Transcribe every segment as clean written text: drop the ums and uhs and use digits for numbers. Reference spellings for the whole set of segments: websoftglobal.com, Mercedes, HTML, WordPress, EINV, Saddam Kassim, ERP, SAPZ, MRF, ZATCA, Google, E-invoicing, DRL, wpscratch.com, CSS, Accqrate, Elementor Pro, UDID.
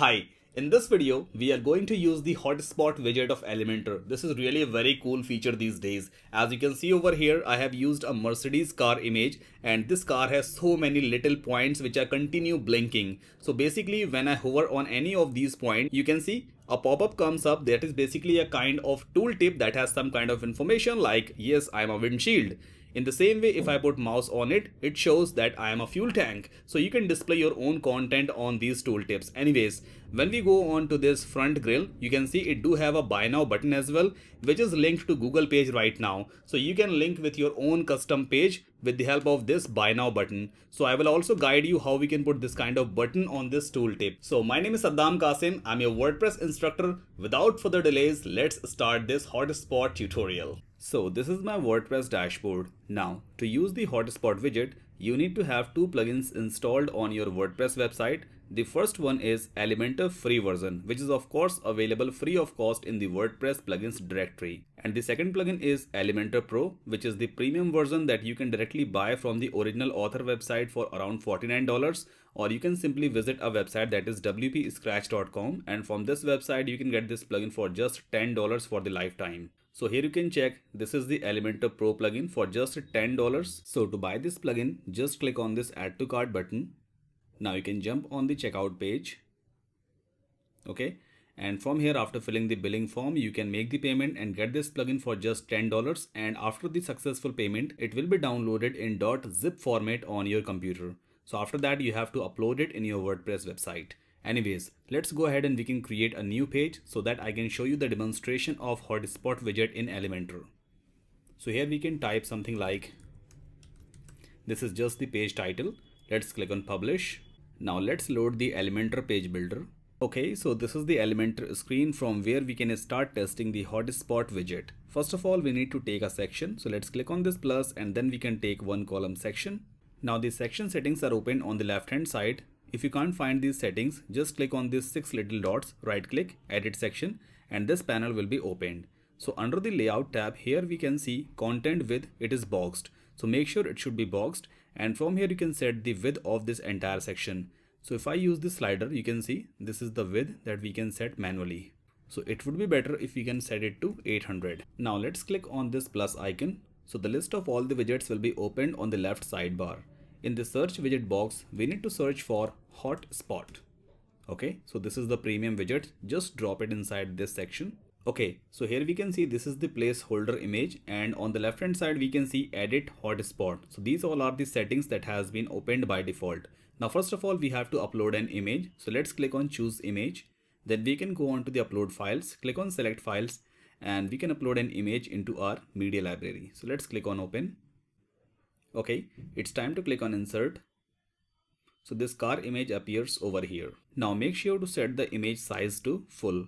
Hi, in this video, we are going to use the hotspot widget of Elementor. This is really a very cool feature these days. As you can see over here, I have used a Mercedes car image and this car has so many little points which are continue blinking. So basically when I hover on any of these points, you can see a pop-up comes up that is basically a kind of tooltip that has some kind of information like, yes, I'm a windshield. In the same way, if I put mouse on it, it shows that I am a fuel tank. So you can display your own content on these tooltips. Anyways, when we go on to this front grille, you can see it do have a buy now button as well, which is linked to Google page right now. So you can link with your own custom page with the help of this buy now button. So I will also guide you how we can put this kind of button on this tooltip. So my name is Saddam Kassim. I'm your WordPress instructor. Without further delays, let's start this hotspot tutorial. So this is my WordPress dashboard. Now to use the hotspot widget, you need to have two plugins installed on your WordPress website. The first one is Elementor free version, which is of course available free of cost in the WordPress plugins directory. And the second plugin is Elementor Pro, which is the premium version that you can directly buy from the original author website for around $49, or you can simply visit a website that is wpscratch.com, and from this website you can get this plugin for just $10 for the lifetime. So here you can check, this is the Elementor Pro plugin for just $10. So to buy this plugin, just click on this add to cart button. Now you can jump on the checkout page. Okay. And from here, after filling the billing form, you can make the payment and get this plugin for just $10. And after the successful payment, it will be downloaded in .zip format on your computer. So after that, you have to upload it in your WordPress website. Anyways, let's go ahead and we can create a new page so that I can show you the demonstration of hotspot widget in Elementor. So here we can type something like, this is just the page title. Let's click on publish. Now let's load the Elementor page builder. Okay, so this is the Elementor screen from where we can start testing the hotspot widget. First of all, we need to take a section. So let's click on this plus and then we can take one column section. Now the section settings are open on the left hand side. If you can't find these settings, just click on these six little dots, right click, edit section, and this panel will be opened. So under the layout tab here, we can see content width, it is boxed. So make sure it should be boxed. And from here, you can set the width of this entire section. So if I use this slider, you can see this is the width that we can set manually. So it would be better if we can set it to 800. Now let's click on this plus icon. So the list of all the widgets will be opened on the left sidebar. In the search widget box, we need to search for hotspot. Okay, so this is the premium widget. Just drop it inside this section. Okay, so here we can see this is the placeholder image, and on the left hand side, we can see edit hotspot. So these all are the settings that has been opened by default. Now, first of all, we have to upload an image. So let's click on choose image. Then we can go on to the upload files, click on select files, and we can upload an image into our media library. So let's click on open. Okay, it's time to click on insert. So this car image appears over here. Now make sure to set the image size to full.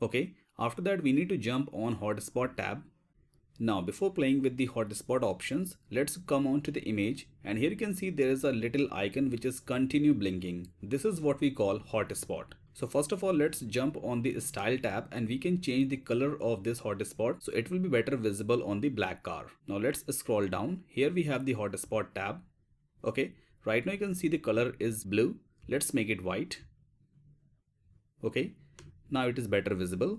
Okay, after that we need to jump on hotspot tab. Now before playing with the hotspot options, let's come on to the image, and here you can see there is a little icon which is continue blinking. This is what we call hotspot. So first of all, let's jump on the style tab and we can change the color of this hotspot so it will be better visible on the black car. Now let's scroll down. Here we have the hotspot tab. Okay, right now you can see the color is blue. Let's make it white. Okay, now it is better visible.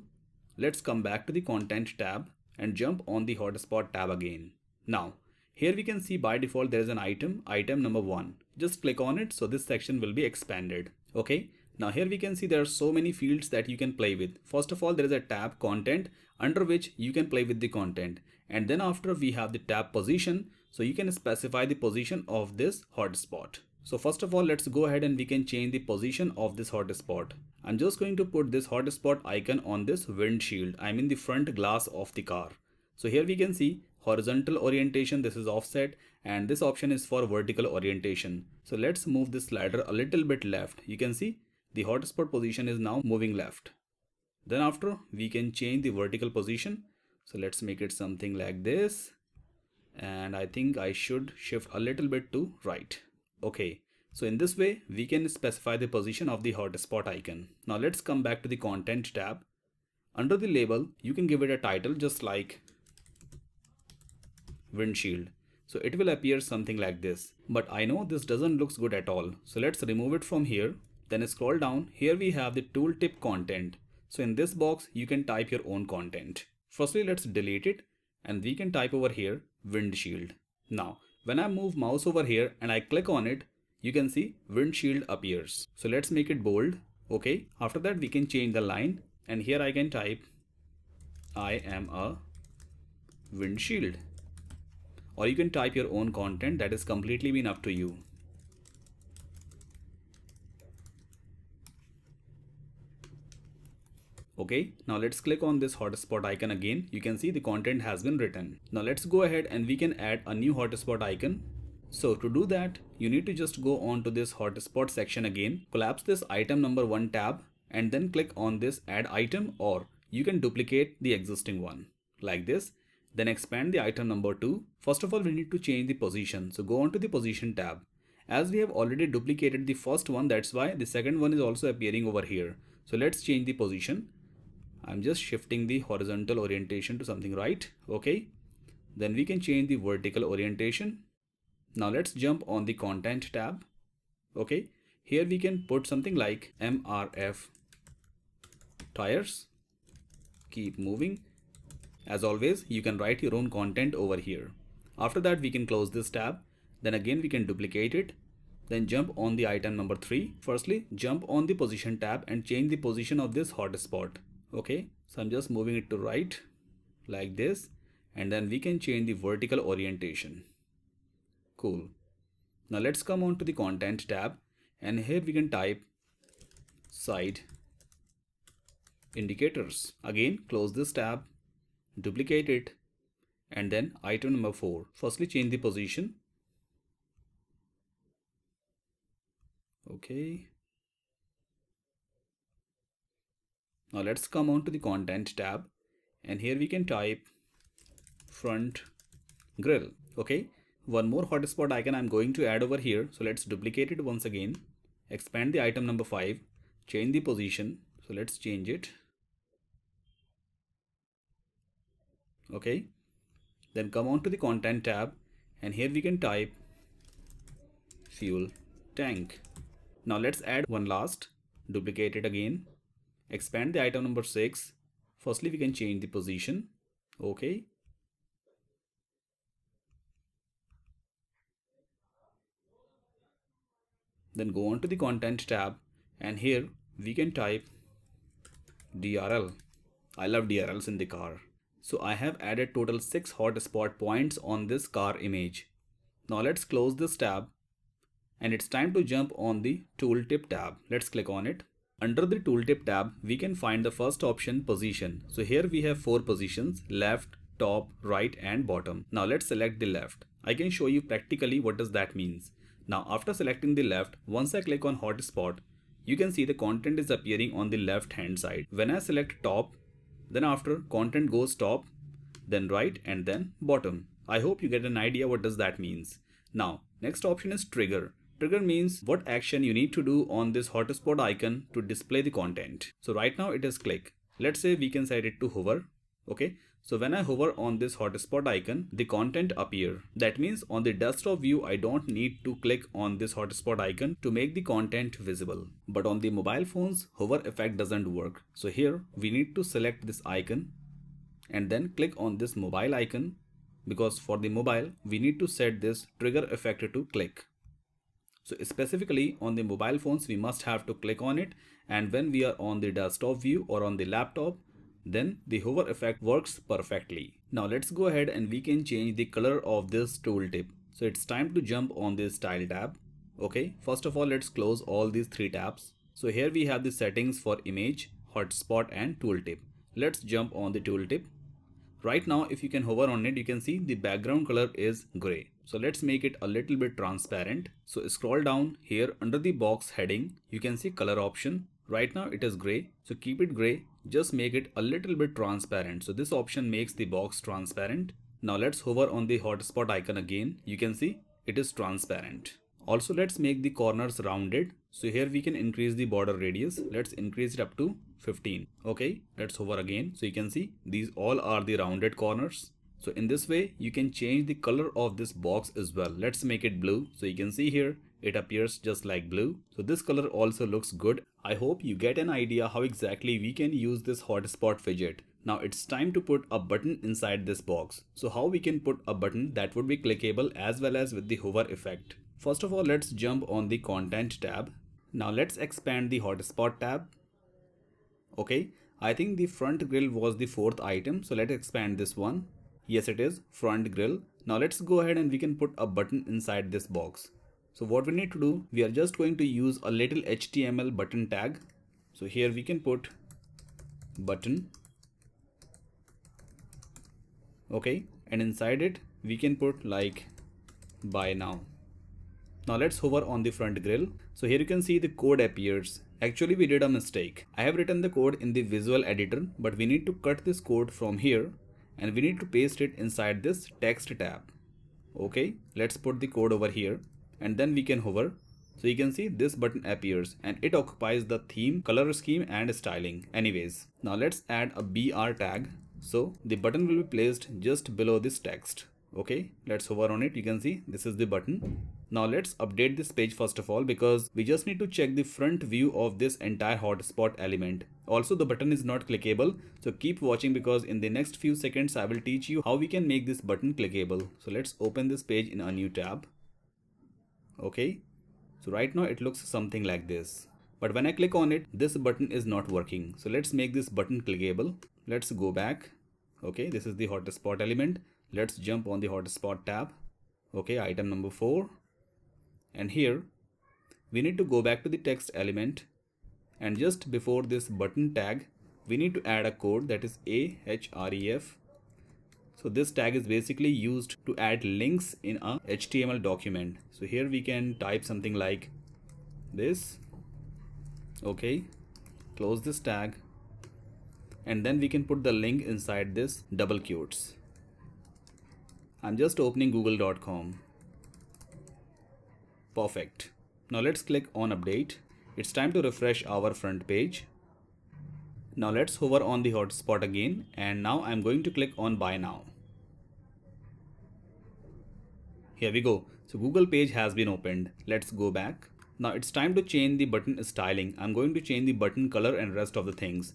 Let's come back to the content tab and jump on the hotspot tab again. Now here we can see by default there is an item number 1. Just click on it so this section will be expanded. Okay. Now here we can see there are so many fields that you can play with. First of all, there is a tab content under which you can play with the content. And then after we have the tab position, so you can specify the position of this hotspot. So first of all, let's go ahead and we can change the position of this hotspot. I'm just going to put this hotspot icon on this windshield. I mean the front glass of the car. So here we can see horizontal orientation, this is offset, and this option is for vertical orientation. So let's move this slider a little bit left. You can see the hotspot position is now moving left. Then after we can change the vertical position. So let's make it something like this. And I think I should shift a little bit to right. Okay. So in this way, we can specify the position of the hotspot icon. Now let's come back to the content tab. Under the label, you can give it a title just like windshield. So it will appear something like this, but I know this doesn't look good at all. So let's remove it from here. Then scroll down. Here we have the tooltip content. So in this box, you can type your own content. Firstly, let's delete it and we can type over here windshield. Now, when I move mouse over here and I click on it, you can see windshield appears. So let's make it bold. Okay. After that, we can change the line and here I can type, I am a windshield. Or you can type your own content. That is completely been up to you. Okay, now let's click on this hotspot icon again. You can see the content has been written. Now let's go ahead and we can add a new hotspot icon. So to do that, you need to just go on to this hotspot section again, collapse this item number 1 tab and then click on this add item, or you can duplicate the existing one like this. Then expand the item number 2. First of all, we need to change the position. So go on to the position tab. As we have already duplicated the first one, that's why the second one is also appearing over here. So let's change the position. I'm just shifting the horizontal orientation to something right. Okay. Then we can change the vertical orientation. Now let's jump on the content tab. Okay. Here we can put something like MRF tires. Keep moving. As always, you can write your own content over here. After that, we can close this tab. Then again, we can duplicate it. Then jump on the item number 3. Firstly, jump on the position tab and change the position of this hotspot. Okay, so I'm just moving it to right like this, and then we can change the vertical orientation. Cool. Now let's come on to the content tab and here we can type side indicators. Again, close this tab, duplicate it, and then item number 4. Firstly, change the position. Okay. Now let's come on to the content tab and here we can type front grill. Okay, one more hotspot icon I'm going to add over here. So let's duplicate it once again, expand the item number 5, change the position. So let's change it. Okay, then come on to the content tab and here we can type fuel tank. Now let's add one last, duplicate it again. Expand the item number 6. Firstly, we can change the position. Okay. Then go on to the content tab and here we can type DRL. I love DRLs in the car. So I have added total 6 hotspot points on this car image. Now let's close this tab and it's time to jump on the tooltip tab. Let's click on it. Under the tooltip tab, we can find the first option, position. So here we have 4 positions, left, top, right and bottom. Now let's select the left. I can show you practically what does that means. Now after selecting the left, once I click on hotspot, you can see the content is appearing on the left hand side. When I select top, then after content goes top, then right and then bottom. I hope you get an idea what does that means. Now next option is trigger. Trigger means what action you need to do on this hotspot icon to display the content. So right now it is click. Let's say we can set it to hover. Okay. So when I hover on this hotspot icon, the content appear. That means on the desktop view, I don't need to click on this hotspot icon to make the content visible. But on the mobile phones, hover effect doesn't work. So here we need to select this icon and then click on this mobile icon, because for the mobile, we need to set this trigger effect to click. So specifically on the mobile phones, we must have to click on it. And when we are on the desktop view or on the laptop, then the hover effect works perfectly. Now let's go ahead and we can change the color of this tooltip. So it's time to jump on this style tab. Okay, first of all, let's close all these 3 tabs. So here we have the settings for image, hotspot and tooltip. Let's jump on the tooltip. Right now, if you can hover on it, you can see the background color is gray. So let's make it a little bit transparent. So scroll down here under the box heading, you can see color option. Right now it is gray. So keep it gray, just make it a little bit transparent. So this option makes the box transparent. Now let's hover on the hotspot icon again. You can see it is transparent. Also, let's make the corners rounded. So here we can increase the border radius. Let's increase it up to 15. Okay, let's hover again. So you can see these all are the rounded corners. So in this way, you can change the color of this box as well. Let's make it blue. So you can see here it appears just like blue. So this color also looks good. I hope you get an idea how exactly we can use this hotspot widget. Now it's time to put a button inside this box. So how we can put a button that would be clickable as well as with the hover effect. First of all, let's jump on the content tab. Now let's expand the hotspot tab. Okay, I think the front grille was the fourth item. So let's expand this one. Yes, it is front grille. Now let's go ahead and we can put a button inside this box. So what we need to do, we are just going to use a little HTML button tag. So here we can put button. Okay, and inside it, we can put like buy now. Now let's hover on the front grille. So here you can see the code appears. Actually, we did a mistake. I have written the code in the visual editor, but we need to cut this code from here and we need to paste it inside this text tab. Okay, let's put the code over here and then we can hover. So you can see this button appears and it occupies the theme, color scheme and styling. Anyways, now let's add a BR tag. So the button will be placed just below this text. Okay, let's hover on it. You can see this is the button. Now let's update this page first of all, because we just need to check the front view of this entire hotspot element. Also, the button is not clickable. So keep watching, because in the next few seconds, I will teach you how we can make this button clickable. So let's open this page in a new tab. Okay, so right now it looks something like this. But when I click on it, this button is not working. So let's make this button clickable. Let's go back. Okay, this is the hotspot element. Let's jump on the hotspot tab. Okay, item number 4. And here we need to go back to the text element, and just before this button tag we need to add a code, that is AHREF. So this tag is basically used to add links in a HTML document. So here we can type something like this. Okay, close this tag and then we can put the link inside this double quotes. I'm just opening google.com. Perfect. Now let's click on update. It's time to refresh our front page. Now let's hover on the hotspot again, and now I'm going to click on buy now. Here we go. So Google page has been opened. Let's go back. Now it's time to change the button styling. I'm going to change the button color and rest of the things.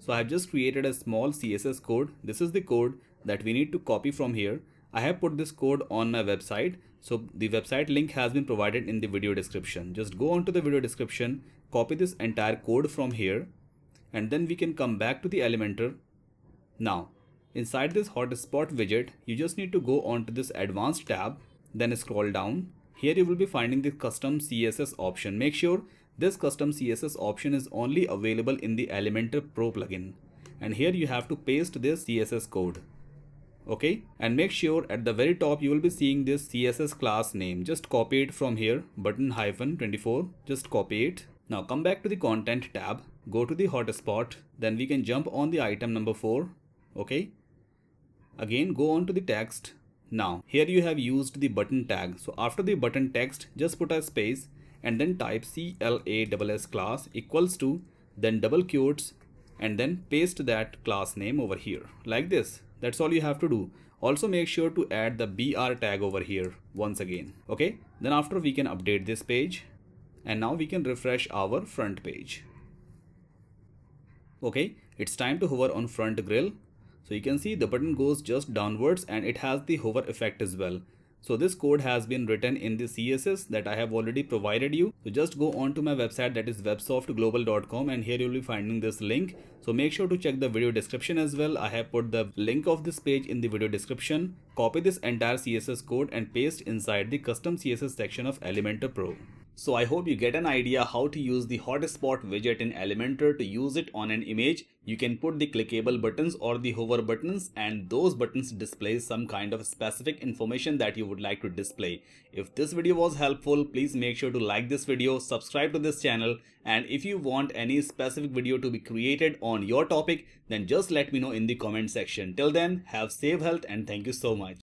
So I've just created a small CSS code. This is the code that we need to copy from here. I have put this code on my website. So the website link has been provided in the video description. Just go onto the video description, copy this entire code from here, and then we can come back to the Elementor. Now, inside this hotspot widget, you just need to go onto this advanced tab, then scroll down. Here you will be finding the custom CSS option. Make sure this custom CSS option is only available in the Elementor Pro plugin. And here you have to paste this CSS code. Okay, and make sure at the very top you will be seeing this CSS class name. Just copy it from here, button-24, just copy it. Now come back to the content tab, go to the hotspot, then we can jump on the item number 4. Okay, again go on to the text. Now here you have used the button tag. So after the button text, just put a space and then type CLASS class equals to, then double quotes, and then paste that class name over here like this. That's all you have to do. Also make sure to add the BR tag over here once again. Okay, then after we can update this page, and now we can refresh our front page. Okay, it's time to hover on front grille. So you can see the button goes just downwards and it has the hover effect as well. So this code has been written in the CSS that I have already provided you. So just go on to my website, that is websoftglobal.com, and here you'll be finding this link. So make sure to check the video description as well. I have put the link of this page in the video description. Copy this entire CSS code and paste inside the custom CSS section of Elementor Pro. So I hope you get an idea how to use the hotspot widget in Elementor. To use it on an image, you can put the clickable buttons or the hover buttons, and those buttons display some kind of specific information that you would like to display. If this video was helpful, please make sure to like this video, subscribe to this channel, and if you want any specific video to be created on your topic, then just let me know in the comment section. Till then, have safe health and thank you so much.